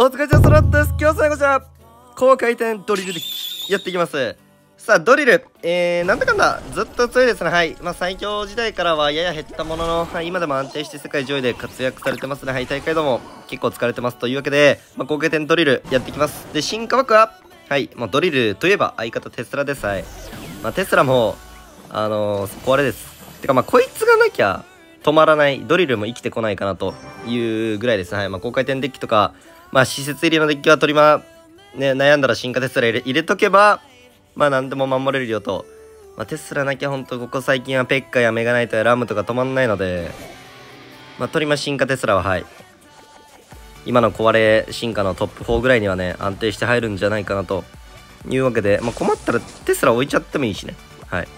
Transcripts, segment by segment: お疲れ様です。今日はこちら高回転ドリルでやっていきます。さあドリル、なんだかんだずっと強いですね。はい、まあ、最強時代からはやや減ったものの、はい、今でも安定して世界上位で活躍されてますね。はい、大会でも結構疲れてますというわけで、まあ、高回転ドリルやっていきます。で進化枠は、はい、まあ、ドリルといえば相方テスラです。はい、まあ、テスラも壊れですてか、まあ、こいつがなきゃ止まらないドリルも生きてこないかなというぐらいですね。はい、まあ、高回転デッキとか、まあ、施設入りのデッキは取りま、ね、悩んだら進化テスラ入れとけば、まあ、何でも守れるよと。まあ、テスラなきゃほんとここ最近はペッカやメガナイトやラムとか止まんないので、まあ、取りま進化テスラは、はい、今の壊れ進化のトップ4ぐらいにはね、安定して入るんじゃないかなというわけで、まあ、困ったらテスラ置いちゃってもいいしね。はい、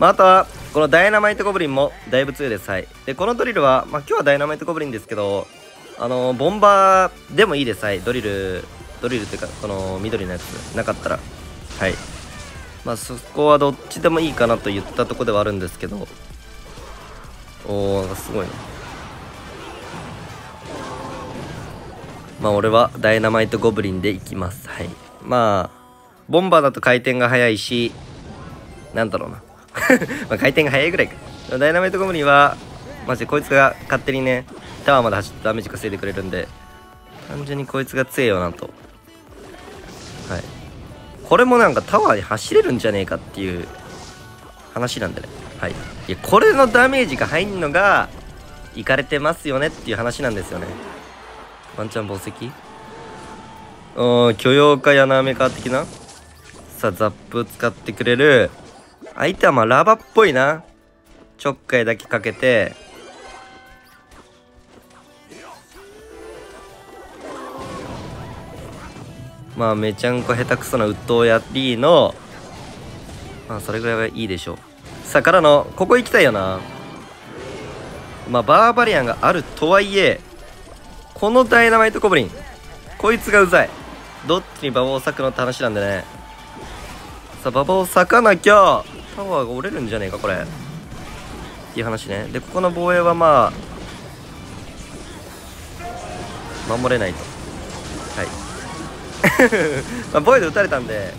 まあ、あとはこのダイナマイトゴブリンもだいぶ強いです。はい、でこのドリルは、まあ、今日はダイナマイトゴブリンですけど、ボンバーでもいいです。はい、ドリルというかこの緑のやつなかったら、はい、まあ、そこはどっちでもいいかなと言ったとこではあるんですけど、おおすごいな。まあ俺はダイナマイトゴブリンでいきます。はい、まあボンバーだと回転が速いし、なんだろうなまあ回転が速いぐらいか。ダイナマイトゴブリンはマジでこいつが勝手にねタワーまで走ってダメージ稼いでくれるんで、単純にこいつが強いよなと。はい、これもなんかタワーに走れるんじゃねえかっていう話なんでね。はい、いやこれのダメージが入んのがイカれてますよねっていう話なんですよね。ワンチャン宝石、許容か柳雨か的な。さあザップ使ってくれる。相手はまあラバっぽいな。ちょっかいだけかけて、まあめちゃんこ下手くそなウッドをやりの、まあそれぐらいはいいでしょう。さあからのここ行きたいよな。まあバーバリアンがあるとはいえ、このダイナマイトゴブリンこいつがうざい。どっちに馬場を割くのって話なんでね。さあ馬場を割かなきゃタワーが折れるんじゃねえかこれっていう話ね。でここの防衛はまあ守れないと。はいまあボイド打たれたんで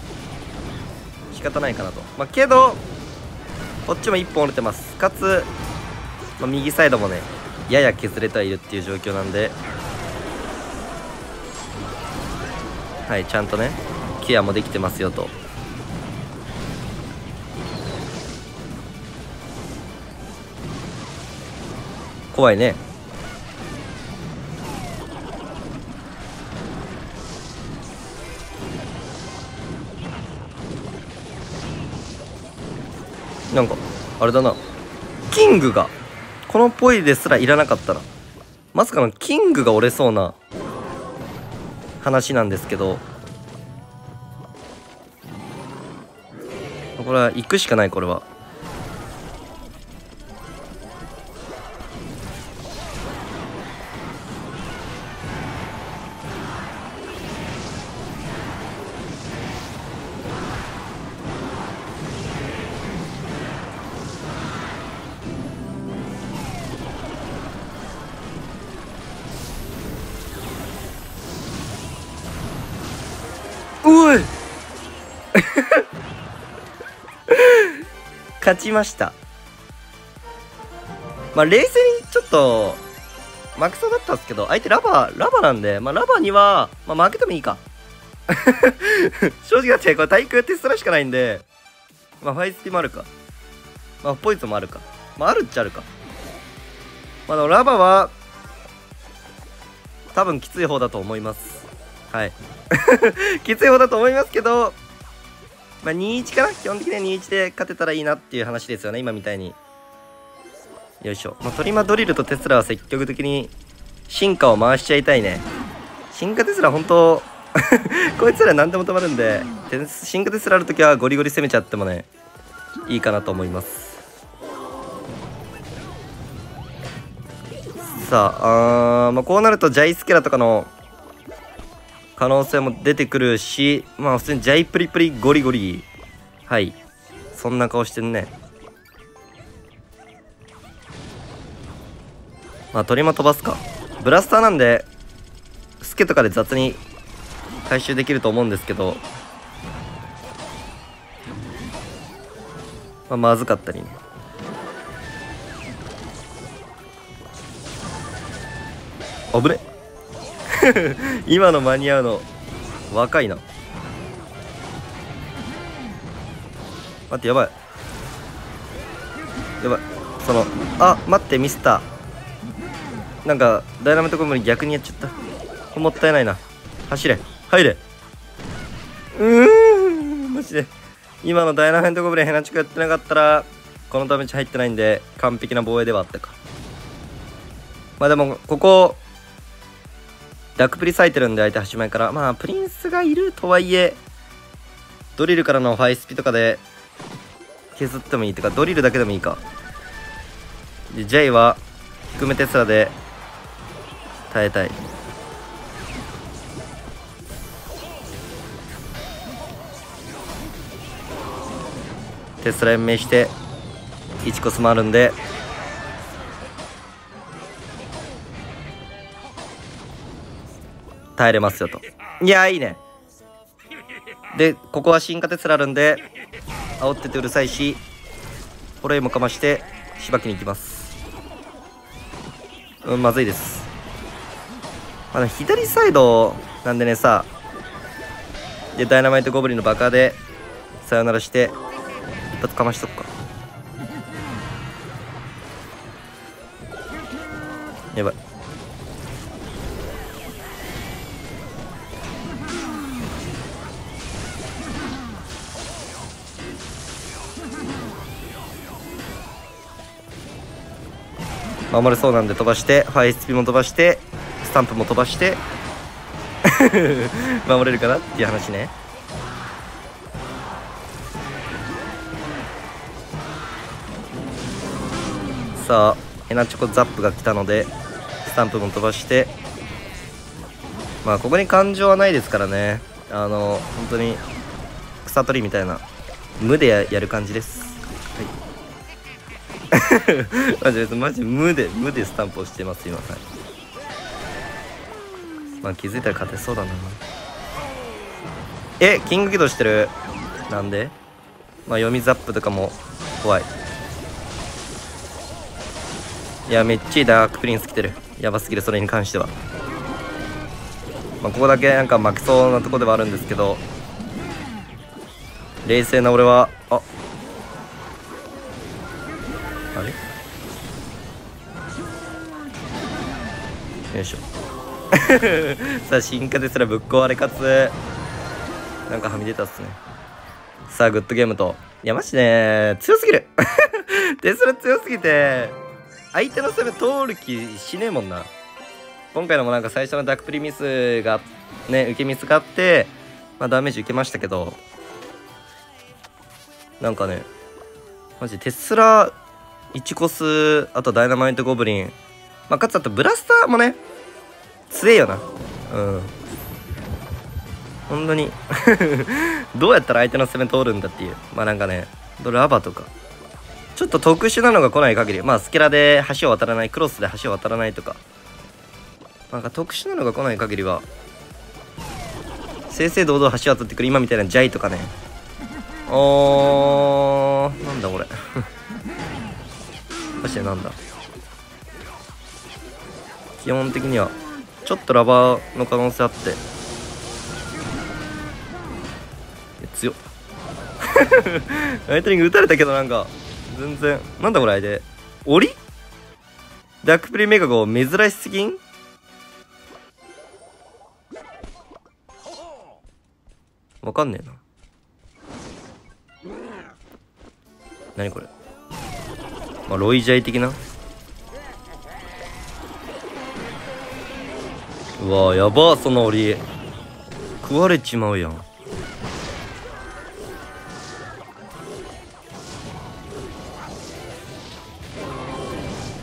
仕方ないかなと。まあけどこっちも1本折れてます。かつ、まあ、右サイドもねやや削れてはいるっていう状況なんで、はい、ちゃんとねケアもできてますよと。怖いね。なんかあれだな、キングがこのポイですらいらなかったらまさかのキングが折れそうな話なんですけど、これは行くしかない。これは勝ちました。まあ冷静にちょっと負けそうだったんですけど、相手ラバなんで、まあ、ラバには、まあ、負けてもいいか正直だってこれ対空テスラしかないんで、まあ、ファイスピもあるか、まあ、ポイズもあるか、まあ、あるっちゃあるか、まあ、でもラバは多分きつい方だと思います。はいきつい方だと思いますけど、まあ、2-1 かな。基本的には 2-1 で勝てたらいいなっていう話ですよね、今みたいに。よいしょ。まあ、トリマドリルとテスラは積極的に進化を回しちゃいたいね。進化テスラ本当こいつら何でも止まるんで、進化テスラあるときはゴリゴリ攻めちゃってもね、いいかなと思います。さあ、まあ、こうなるとジャイスケラとかの可能性も出てくるし、まあ普通にジャイプリプリゴリゴリ、はい、そんな顔してんね。まあトリマ飛ばすか。ブラスターなんでスケとかで雑に回収できると思うんですけど、まあ、まずかったりね。危ね今の間に合うの若いな。待って、やばいやばい。そのあ、待って、ミスった。なんかダイナマイトコンボに逆にやっちゃった。もったいないな。走れ入れ。マジで今のダイナマイトコンボにヘナチョコやってなかったらこのダメージ入ってないんで、完璧な防衛ではあったか。まあでもここダックプリ咲いてるんで、相手端前から、まあプリンスがいるとはいえドリルからのハイスピとかで削ってもいいとか、ドリルだけでもいいか。で J は低めテスラで耐えたい。テスラ延命して1コスもあるんで、耐えれますよと。いやーいいね。でここは進化テスラあるんで煽っててうるさいし、ホレイもかましてしばきに行きます。うん、まずいです。まあ、左サイドなんでね。さでダイナマイトゴブリンのバカでさよならして一発かましとくか。やばい。守れそうなんで飛ばして、ファイスピも飛ばしてスタンプも飛ばして守れるかなっていう話ね。さあヘナチョコザップが来たのでスタンプも飛ばして、まあここに感情はないですからね。本当に草取りみたいな無でやる感じです。マジ無でスタンプをしてます今。はい、まあ気づいたら勝てそうだな。キング起動してる。なんでまあ読みザップとかも怖い。いやめっちゃいい。ダークプリンス来てる。やばすぎる。それに関してはまあここだけなんか負けそうなとこではあるんですけど、冷静な俺はよいしょさあ進化ですらぶっ壊れ、かつなんかはみ出たっすね。さあグッドゲームと。いやマジね強すぎるテスラ強すぎて相手の攻め通る気しねえもんな。今回のもなんか最初のダックプリミスがね、受けミスがあって、まあ、ダメージ受けましたけど、なんかねマジテスラ1コス、あとダイナマイトゴブリン、まあ、かつあとブラスターもね強えよな。うん本当にどうやったら相手の攻め通るんだっていう。まあなんかねラバとかちょっと特殊なのが来ない限り、まあスケラで橋を渡らない、クロスで橋を渡らないとか、なんか特殊なのが来ない限りは正々堂々橋を渡ってくる今みたいなジャイとかね。なんだこれマジでなんだ。基本的にはちょっとラバーの可能性あって、強っライトニング打たれたけどなんか全然なんだこれ。で折りダックプリメガゴ珍しすぎん。わかんねえな何これ。まあロイジャイ的な。うわーやばー、その檻食われちまうやん。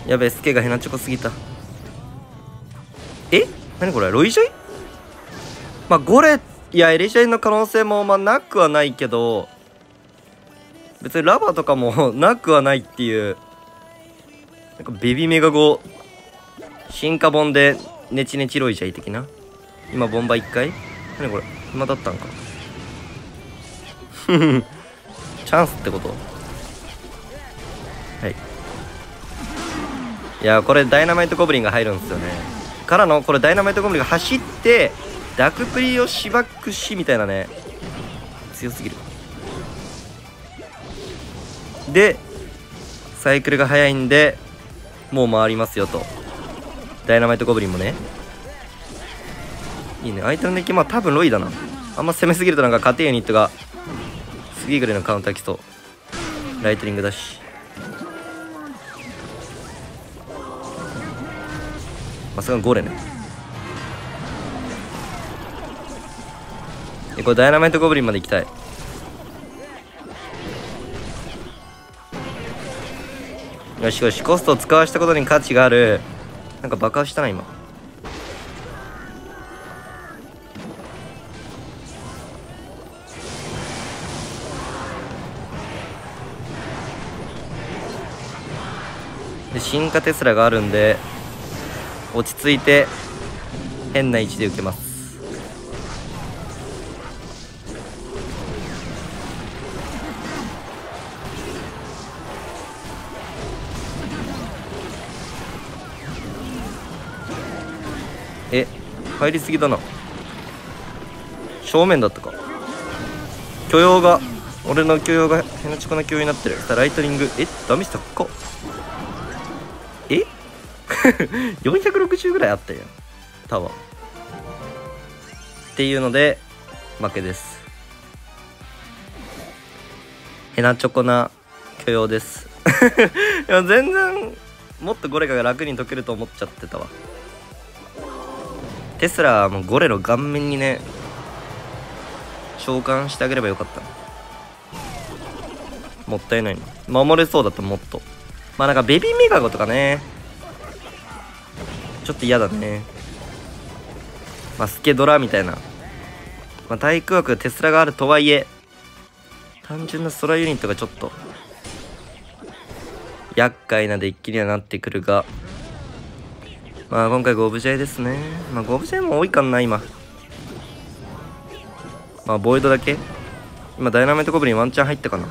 やべえ、スケがヘナチョコすぎた。何これロイジャイ。まあゴレ、いやエリジャイの可能性もまあなくはないけど、別にラバーとかもなくはないっていう。なんかベビーメガゴ進化本でネチネチロイジャイ的な。今ボンバ1回何これ暇だったんかチャンスってこと。はいいやーこれダイナマイトゴブリンが入るんですよね。からのこれダイナマイトゴブリンが走ってダクプリをしばくしみたいなね。強すぎる。でサイクルが速いんでもう回りますよと。ダイナマイトゴブリンもねいいね。相手のデッキまあ多分ロイだな。あんま攻めすぎるとなんか勝てユニットが次ぐらいのカウンター来そう。ライトニングだしまさかのゴーレね。これダイナマイトゴブリンまで行きたい。よしよしコストを使わしたことに価値がある。なんか爆破したな今。で進化テスラがあるんで落ち着いて変な位置で受けます。え、入りすぎだな。正面だったか。許容が俺の許容が変なちこな許容になってる。ライトニングえダメしたっかえ460ぐらいあったよタワーっていうので負けです。ヘナチョコな許容です。いや全然もっとゴレカが楽に解けると思っちゃってたわ。テスラはもうゴレの顔面にね召喚してあげればよかった。もったいないな。守れそうだったもっと。まあなんかベビーメガゴとかねちょっと嫌だね。まあスケドラみたいな、まあ、対空枠テスラがあるとはいえ単純な空ユニットがちょっと厄介なデッキにはなってくるがまあ今回ゴブジェイですね。まあゴブジェイも多いかんな今。まあボイドだけ今ダイナマイトゴブリンワンチャン入ったかな。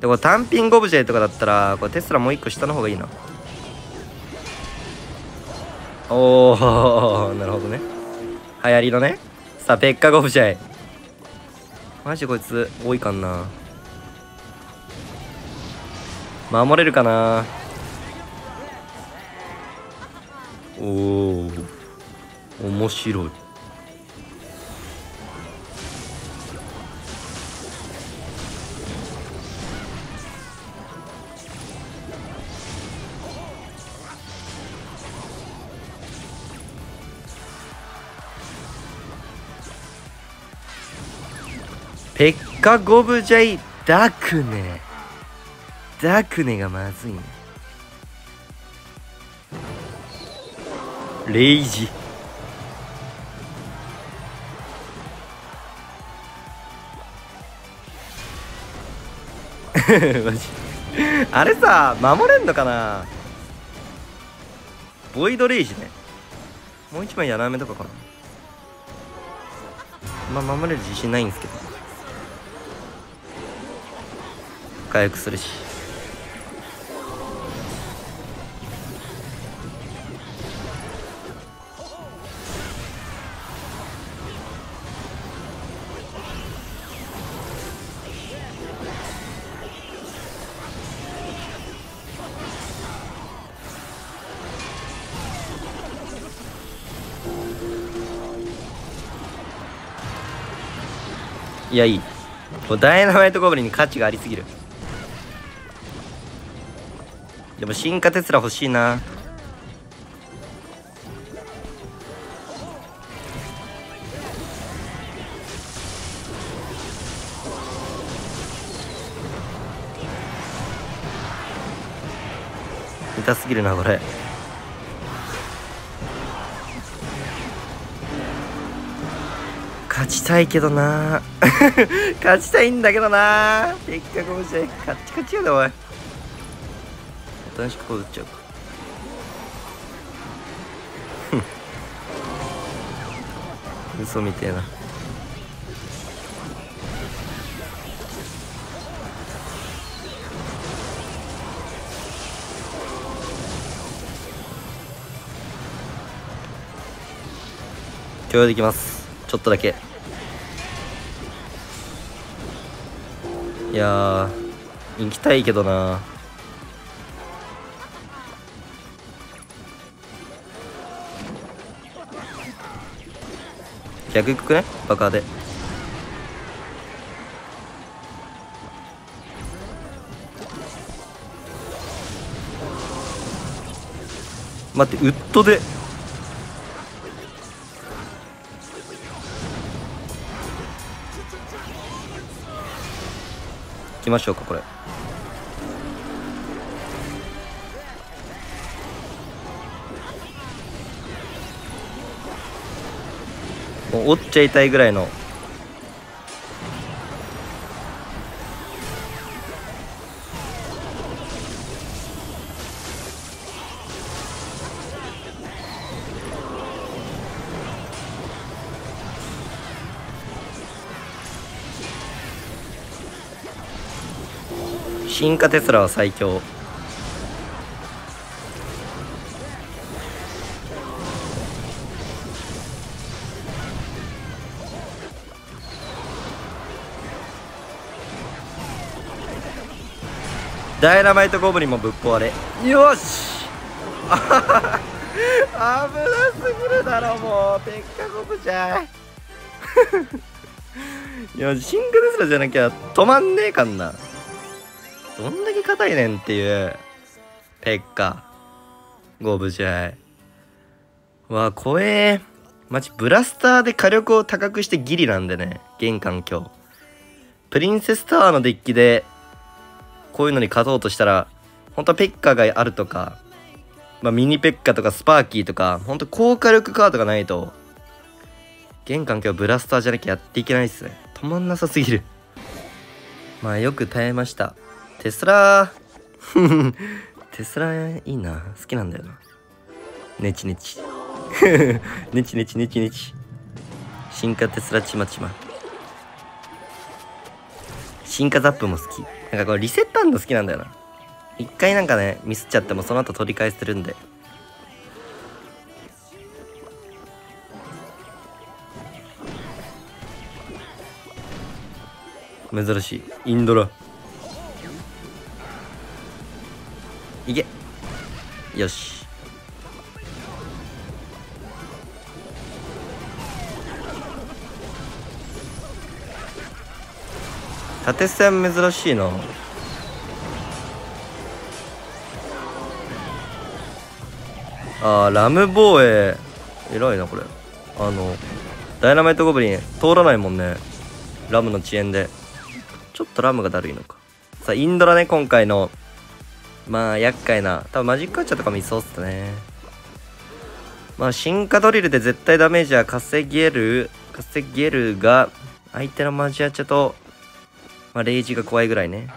でこれ単品ゴブジェイとかだったらこれテスラもう一個下の方がいいな。おおなるほどね流行りのね。さあペッカゴブジェイマジこいつ多いかんな。守れるかな。おお面白い。ペッカゴブジェイダクネダクネがまずいね。レイジマジあれさ守れんのかな。ボイドレイジね。もう一枚柳雨とかかな。まあ守れる自信ないんですけど回復するし。いやいいダイナマイトゴブリンに価値がありすぎる。でも進化テスラ欲しいな。痛すぎるなこれ。勝ちたいけどな勝ちたいんだけどな。せっかく面白いカッチカチやでおい。楽しくこう打っちゃうか嘘みてえな。許容できます、ちょっとだけ。いやー行きたいけどな。逆行くね、バカで。待って、ウッドで行きましょうか。これ折っちゃいたいぐらいの。進化テスラは最強。ダイナマイトゴブリンもぶっ壊れ。よし危なすぎるだろ、もうペッカゴブじゃんいやシングルスラじゃなきゃ止まんねえかんな。どんだけ硬いねんっていうペッカゴブじゃいわ。怖えマジ。ブラスターで火力を高くしてギリなんでね、現環境。プリンセスタワーのデッキでこういうのに勝とうとしたら、本当はペッカがあるとか、まあ、ミニペッカとかスパーキーとか、本当高火力カードがないと、現環境ブラスターじゃなきゃやっていけないっすね。止まんなさすぎる。まあよく耐えました。テスラーテスラいいな。好きなんだよな。ネチネチ。ネチネチネチネチ。進化テスラちまちま。進化ザップも好き。なんかこれリセットアンド好きなんだよな。一回なんかねミスっちゃってもその後取り返してるんで。珍しいインドラいけ。よし縦線珍しいな。あーラム防衛偉いなこれ。ダイナマイトゴブリン通らないもんね、ラムの遅延で。ちょっとラムがだるいのか。さあインドラね、今回のまあ厄介な、多分マジックアーチャーとかもいそうっすね。まあ進化ドリルで絶対ダメージは稼げるが、相手のマジアーチャーとまあ、レイジが怖いぐらいね。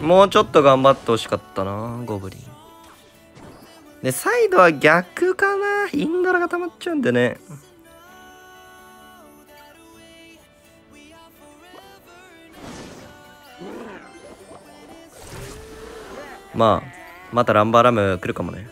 もうちょっと頑張ってほしかったなゴブリン。でサイドは逆かな、インドラが溜まっちゃうんでね。まあまたランバーラム来るかもね。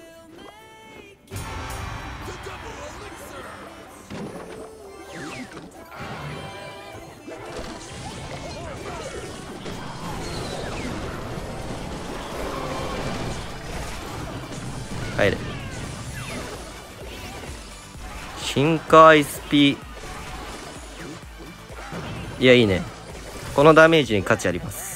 入れ。進化 SP。いや、いいね。このダメージに価値あります。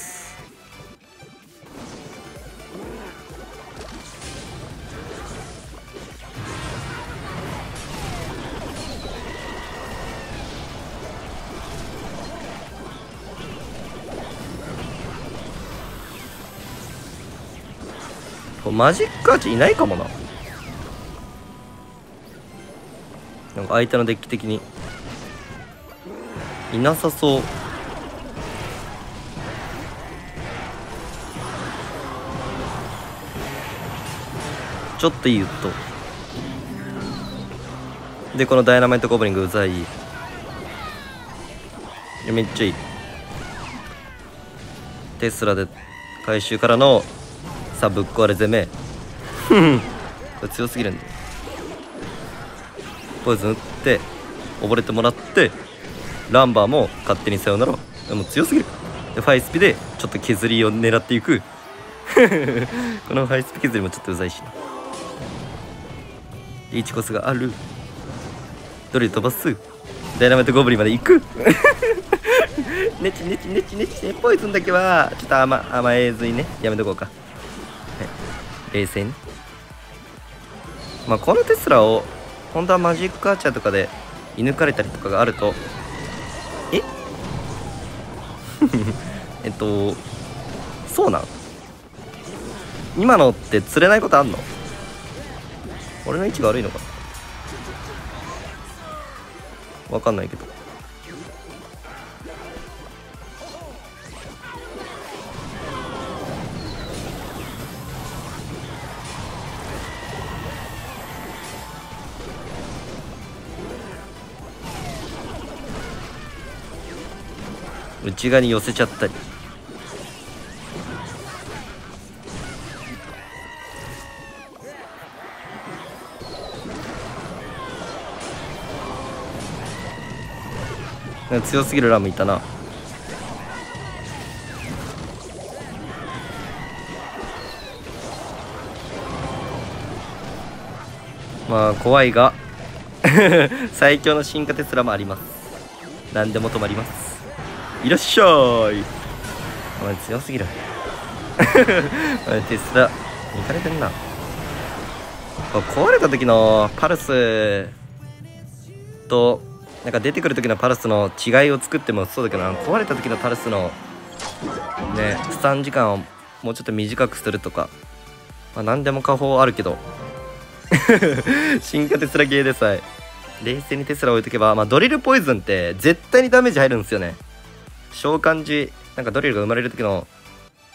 これマジックアーチいないかもな。なんか相手のデッキ的にいなさそう。ちょっといいウッドでこのダイナマイトゴブリングうざい。めっちゃいい。テスラで回収からのさあぶっ壊れ攻めこれ強すぎるんでポイズン打って溺れてもらって、ランバーも勝手にさよなら、もう強すぎる。でファイスピでちょっと削りを狙っていくこのファイスピ削りもちょっとうざいしな。リーチコスがある。ドリル飛ばす。ダイナマイトゴブリンまで行くねちねちねちねちね。ポイズンだけはちょっと甘えずいね、やめとこうか、はい、冷静に。まあこのテスラを本当はマジックアーチャーとかで射抜かれたりとかがあるとそうなん今のって釣れないことあんの？俺の位置が悪いのかわかんないけど、内側に寄せちゃったり。強すぎるラムいたな。まあ怖いが最強の進化テスラもあります。何でも止まります。いらっしゃい。お前強すぎるお前テスラいかれてんな。壊れた時のパルスとなんか出てくる時のパルスの違いを作ってもそうだけど、壊れた時のパルスのねスタン時間をもうちょっと短くするとか、まあ、何でも下方あるけど進化テスラ系でさえ冷静にテスラ置いとけば、まあ、ドリルポイズンって絶対にダメージ入るんですよね。召喚時なんかドリルが生まれる時の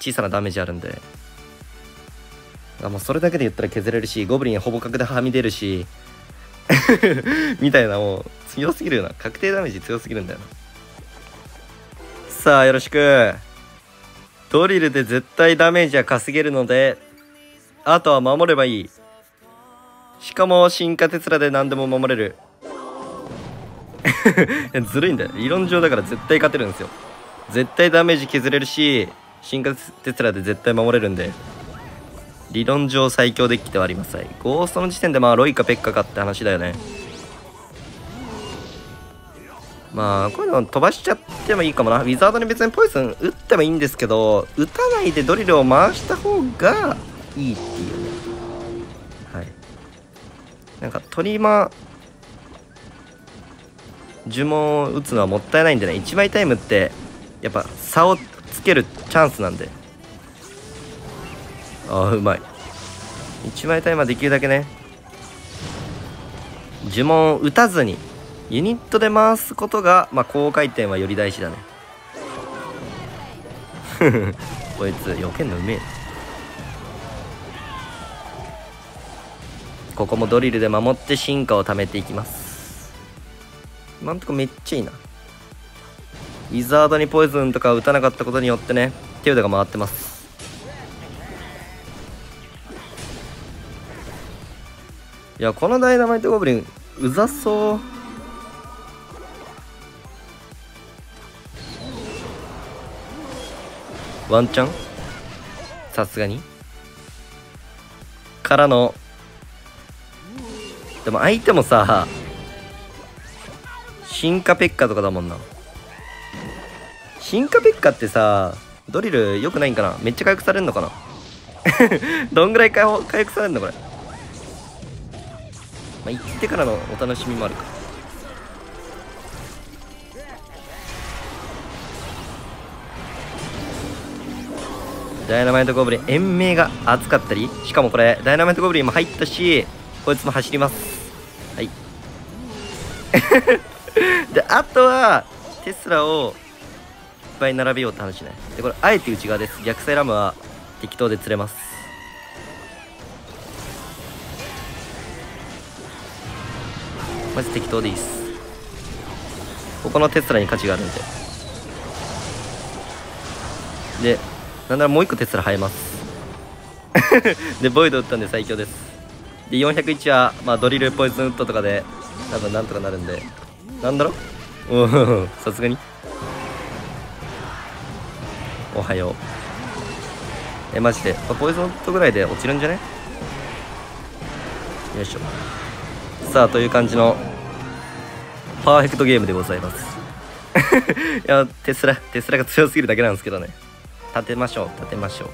小さなダメージあるんで、もうそれだけで言ったら削れるし、ゴブリンほぼ角ではみ出るしみたいな、もう強すぎるよな。確定ダメージ強すぎるんだよな。さあよろしく。ドリルで絶対ダメージは稼げるので、あとは守ればいい。しかも進化テスラで何でも守れるずるいんだよ。理論上だから絶対勝てるんですよ。絶対ダメージ削れるし、進化テスラで絶対守れるんで、理論上最強デッキではあります。ゴーストの時点でまあロイかペッカかって話だよね。まあこういうの飛ばしちゃってもいいかもな。ウィザードに別にポイズン打ってもいいんですけど、打たないでドリルを回した方がいいっていうね。はい、なんかトリマー呪文を打つのはもったいないんでね。1枚タイムってやっぱ差をつけるチャンスなんで。ああうまい。1枚タイムはできるだけね呪文を打たずにユニットで回すことが、まあ、高回転はより大事だねこいつ避けんのうめえ。ここもドリルで守って進化を貯めていきます。今んとこめっちゃいいな。ウィザードにポイズンとか打たなかったことによってね、手札が回ってます。いやこのダイナマイトゴブリンうざそう。ワンチャンさすがにからの、でも相手もさ進化ペッカとかだもんな。進化ペッカってさドリル良くないんかな。めっちゃ回復されるのかなどんぐらい回復されるのこれ。まあ、行ってからのお楽しみもあるか。ダイナマイトゴブリン延命が厚かったり、しかもこれダイナマイトゴブリンも入ったし、こいつも走ります。はい。であとはテスラをいっぱい並べようって話ね。でこれあえて内側です。逆サイラムは適当で釣れます。マジ適当でいいっす。ここのテスラに価値があるんで。でなんならもう1個テスラ生えます。でボイド打ったんで最強です。で401は、まあ、ドリルポイズンウッドとかで多分なんとかなるんで、なんだろう、さすがにおはよう。マジでポイズンウッドぐらいで落ちるんじゃね。よいしょ。さあという感じのパーフェクトゲームでございます。いやテスラが強すぎるだけなんですけどね。立てましょう立てましょう。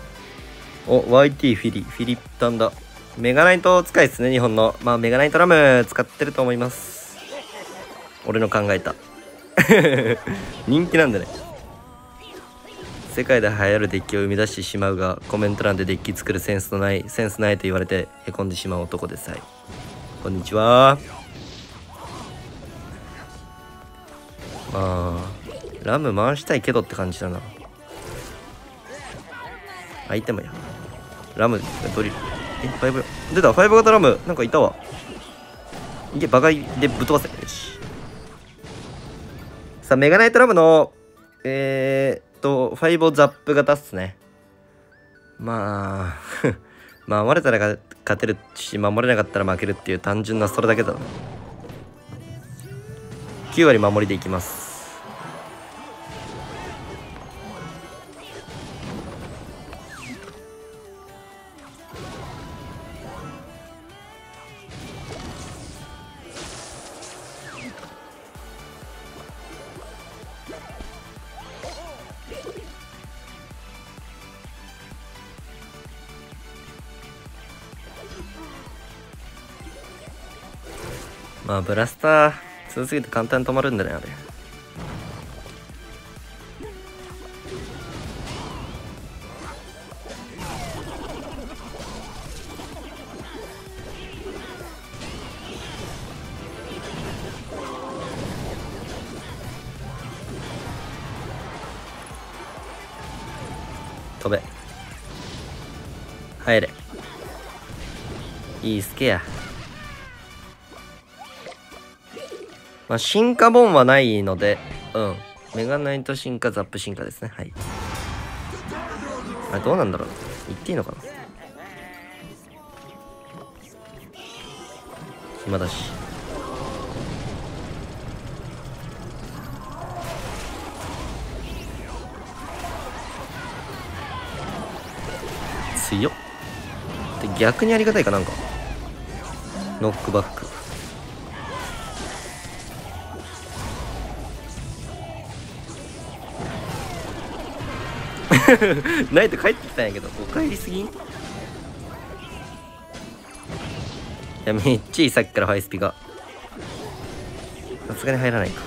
お YT フィリッタンだ。メガナイト使いですね、日本の。まあメガナイトラム使ってると思います、俺の考えた。人気なんでね。世界で流行るデッキを生み出してしまうが、コメント欄でデッキ作るセンスないと言われてへこんでしまう男です。はい、こんにちは。あーラム回したいけどって感じだな。相手もやラムドリルファイブ出た。ファイブ型ラムなんかいたわ。いけバカいでぶっ飛ばせ。よし。さあメガナイトラムのファイブザップ型っすね。まあ守れたら勝てるし、守れなかったら負けるっていう単純なそれだけだな。9割守りでいきます。まあブラスター強すぎて簡単に止まるんだね、あれ。飛べ入れいいスケや。まあ、進化ボンはないので、うん。メガナイト進化、ザップ進化ですね。はい。あれ、どうなんだろう。言っていいのかな。暇だし。強っ。で、逆にありがたいかなんか。ノックバック。ナイト帰ってきたんやけど、おかえりすぎん。いやめっちゃいい、さっきからハイスピがさすがに入らないか。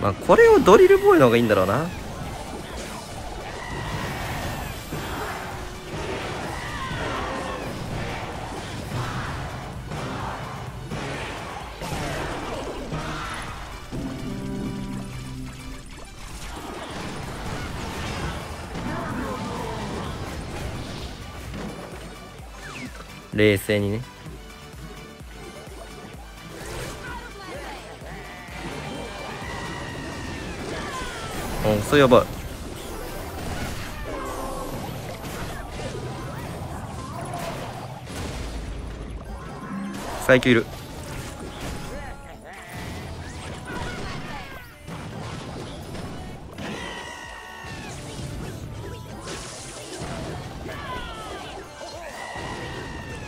まあこれをドリルボーイの方がいいんだろうな。冷静にね。うん、それやばい。最強いる。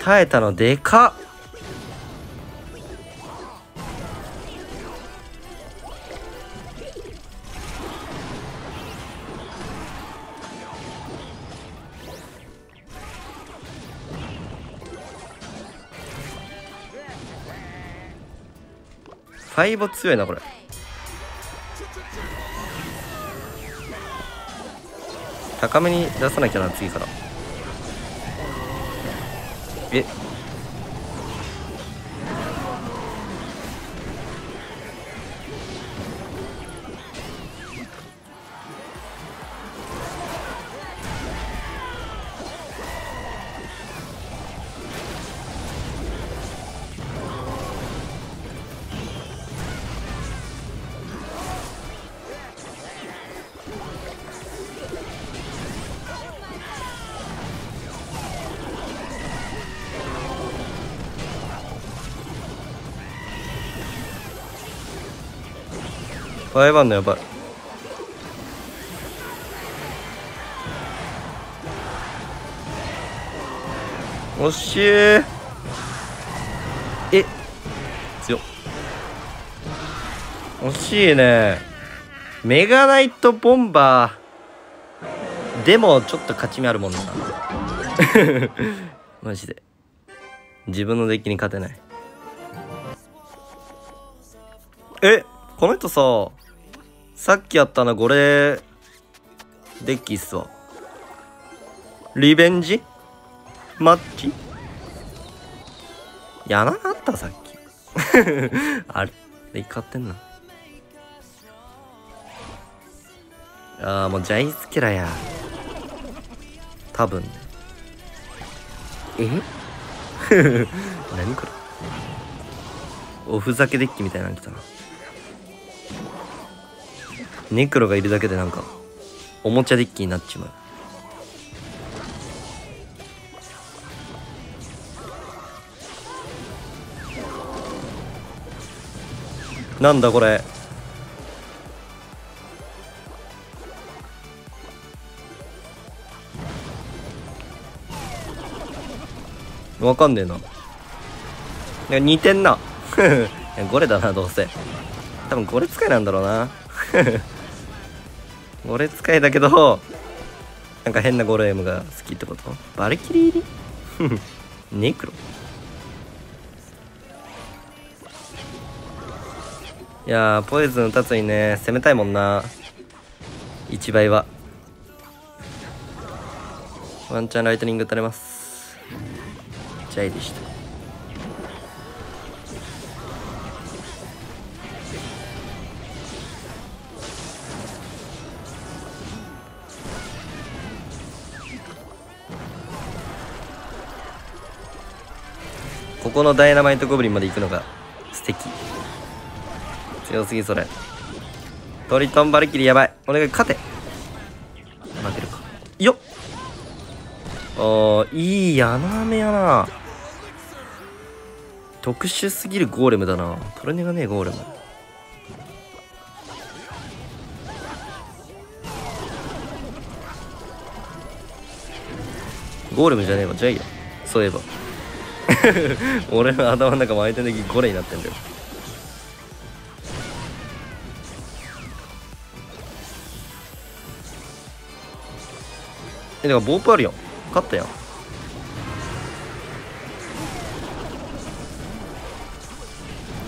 耐えたのでかっ。ファイボ強いなこれ。高めに出さなきゃな、次から。え、台湾のやばい。惜しい。え、強っ。惜しいね。メガナイトボンバーでもちょっと勝ち目あるもんなマジで自分のデッキに勝てない。え、この人さ、さっきやったのこれデッキっすわ。リベンジマッチやなかったさっきあれデッキ買ってんな。ああ、もうジャイスキラや多分。え何これ、おふざけデッキみたいなの来たな。ネクロがいるだけでなんかおもちゃデッキになっちまう。なんだこれ、わかんねえな。似てんなゴレだな、どうせ多分ゴレ使いなんだろうな俺使いだけどなんか変なゴレムが好きってこと。バルキリー入りネクロ、いやーポイズン2つにね攻めたいもんな。1倍はワンチャンライトニング打たれます。ジャイでした。ここのダイナマイトゴブリンまで行くのが素敵。強すぎそれ。トリトンバルキリーやばい。お願い勝て。負けるかよっ。ああ、いいやなめやな。特殊すぎるゴーレムだな。トルネがねえゴーレム。ゴーレムじゃねえわ、ジャイアン。そういえば俺の頭の中も相手の敵ゴレになってんだよ。え、だからボープあるよ。勝ったよ。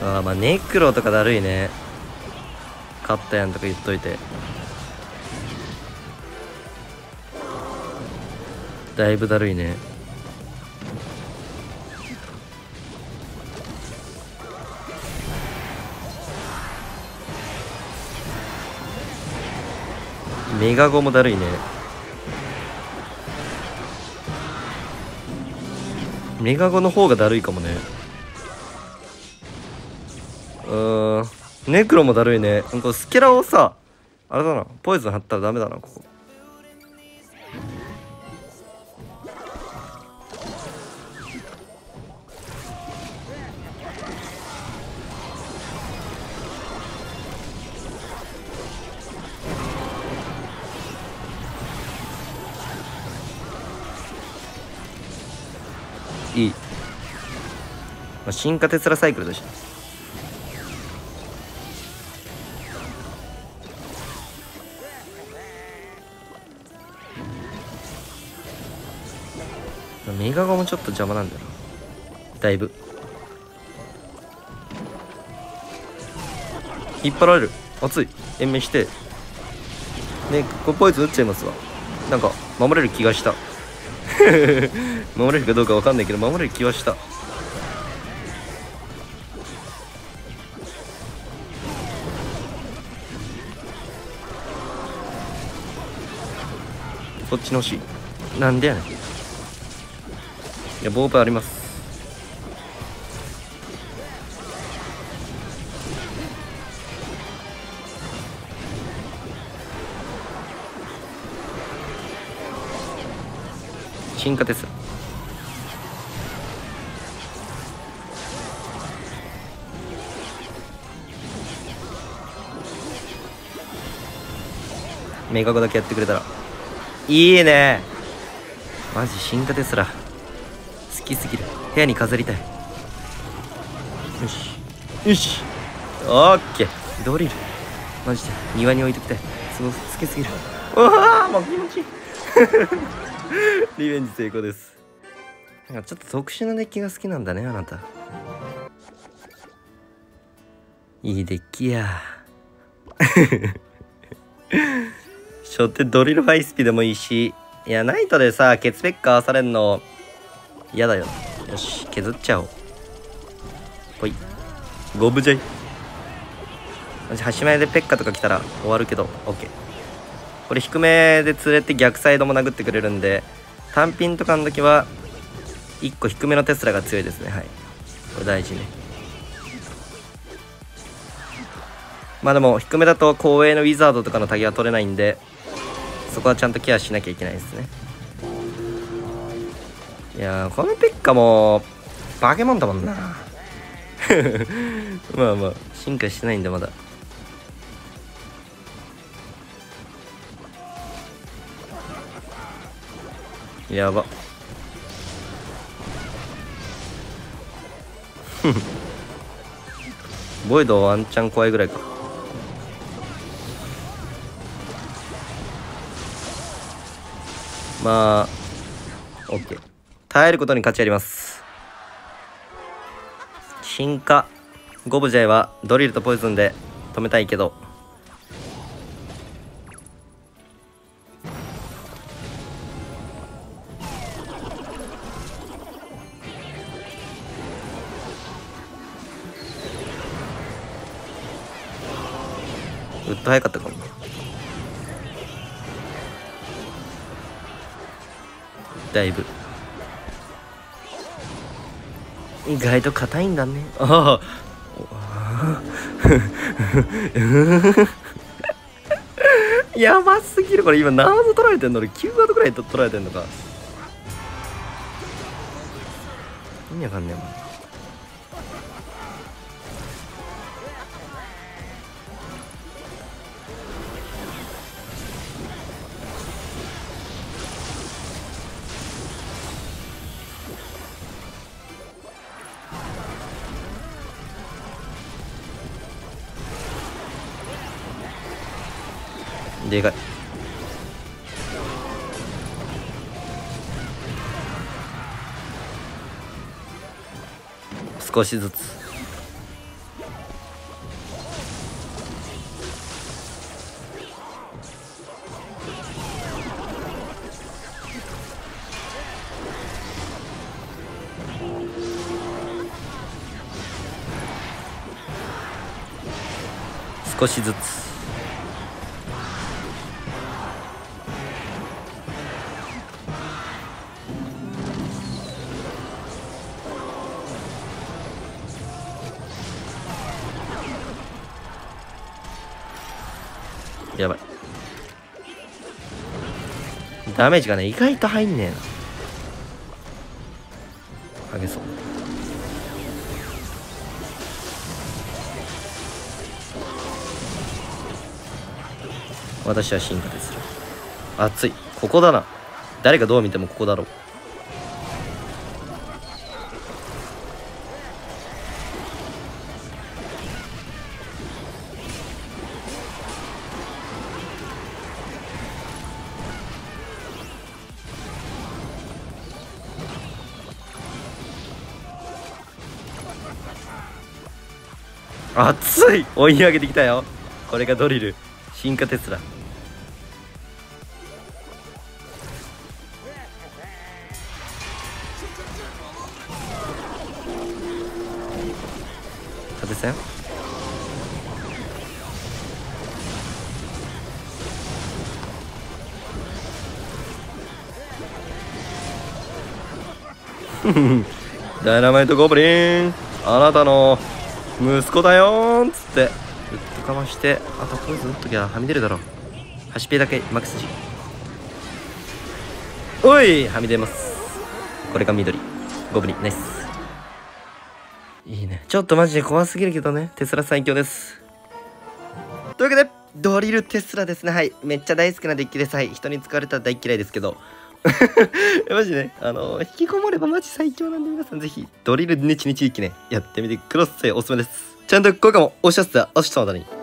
ああ、まあネクロとかだるいね。勝ったやんとか言っといてだいぶだるいね。メガゴもだるいね。メガゴの方がだるいかもね。ネクロもだるいね。これスケラをさ、あれだな、ポイズン貼ったらダメだな、ここ。いい、まあ、進化テスラサイクルとしてメガゴもちょっと邪魔なんだよな。だいぶ引っ張られる。熱い延命してね。ここポイズン打っちゃいますわ。なんか守れる気がした守れるかどうかわかんないけど守れる気はした。そっちの欲しい。なんでやねん。いや、ボーパーあります。進化です。明確だけやってくれたらいいね。マジ進化テスラ好きすぎる。部屋に飾りたい。よしよし、オッケー。ドリルマジで庭に置いときたい。すごい好きすぎる。うわー、もう気持ちいいリベンジ成功です。なんかちょっと特殊なデッキが好きなんだね、あなた。いいデッキや初手ドリルハイスピでもいいし、いやナイトでさケツペッカーされんの嫌だよ。よし削っちゃおう。ほいゴブジャイ。端前でペッカとか来たら終わるけど OK。 これ低めで釣れて逆サイドも殴ってくれるんで、単品とかの時は1個低めのテスラが強いですね。はい、これ大事ね。まあでも低めだと後衛のウィザードとかのタグは取れないんで、そこはちゃんとケアしなきゃいけないですね。いやー、このペッカもバケモンだもんなまあまあ進化してないんでまだ。やばボイドワンチャン怖いぐらいか。まあ OK、 耐えることに価値あります。進化ゴブジャイはドリルとポイズンで止めたいけど、ウッド早かったかも。だいぶ意外と硬いんだね。ああやばすぎる。これ今何ワード取られてんの。俺9ワードくらい取られてんのか。意味わかんねえもん。でかい。少しずつ。少しずつ。やばい、ダメージがね意外と入んねえな。あげそう。私は進化です。熱い。ここだな。誰がどう見てもここだろう。熱い。追い上げてきたよ。これがドリル進化テスラ。せん？ダイナマイトゴブリン、あなたの息子だよーんつってうっとかまして、あとポイズン打っときゃはみ出るだろう。端ピーだけマックス G。 おい、はみ出ます。これが緑ゴブリン、ナイス。いいね。ちょっとマジで怖すぎるけどね、テスラ最強です。というわけでドリルテスラですね。はい、めっちゃ大好きなデッキです。はい、人に使われたら大嫌いですけどマジね、引きこもればマジ最強なんで、皆さんぜひドリルネチネチ一気ねやってみてください。おすすめです。ちゃんと効果もおっしゃってた、おっしゃったまたに。